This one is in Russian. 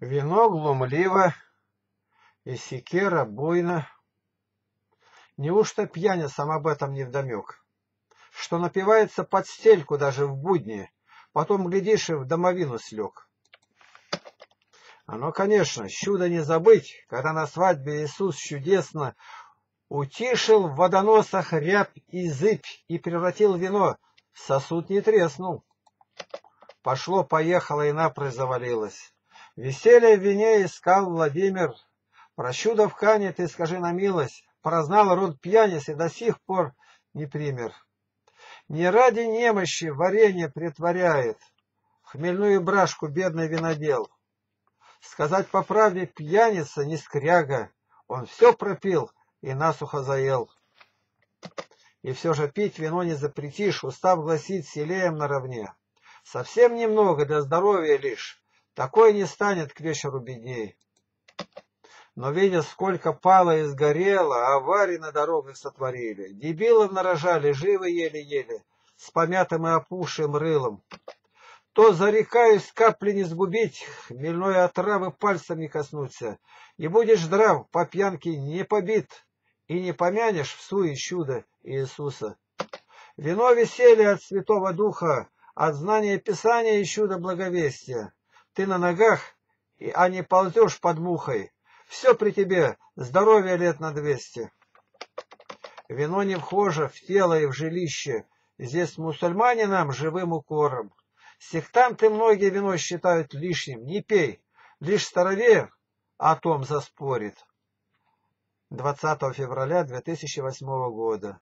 Вино глумливо, и секера буйно. Неужто пьяницам об этом невдомек, что напивается под стельку даже в будни, потом, глядишь, и в домовину слег? Оно, конечно, чудо не забыть, когда на свадьбе Иисус чудесно утишил в водоносах рябь и зыбь и превратил вино, сосуд не треснул. Пошло-поехало и напрочь завалилось. Веселье в вине искал Владимир. Про чудо в Кане ты скажи на милость, прознал род пьяниц и до сих пор не пример. Не ради немощи варенье притворяет хмельную брашку бедный винодел. Сказать по правде, пьяница не скряга, он все пропил и насухо заел. И все же пить вино не запретишь, устав гласит, с елеем наравне. Совсем немного для здоровья лишь, такой не станет к вечеру бедней. Но видя, сколько пало и сгорело, аварий на дорогах сотворили, дебилов нарожали, живы еле-еле, с помятым и опухшим рылом. То, зарекаюсь, капли не сгубить, хмельной отравы пальцем не коснуться, и будешь здрав, по пьянке не побит, и не помянешь в суе чудо Иисуса. Вино веселье от Святого Духа, от знания Писания и чуда благовестия. Ты на ногах, а не ползешь под мухой. Все при тебе, здоровье лет на 200. Вино не вхоже в тело и в жилище, здесь мусульманинам живым укором. Сектанты многие вино считают лишним, не пей, лишь старовер о том заспорит. 20 февраля 2008 года.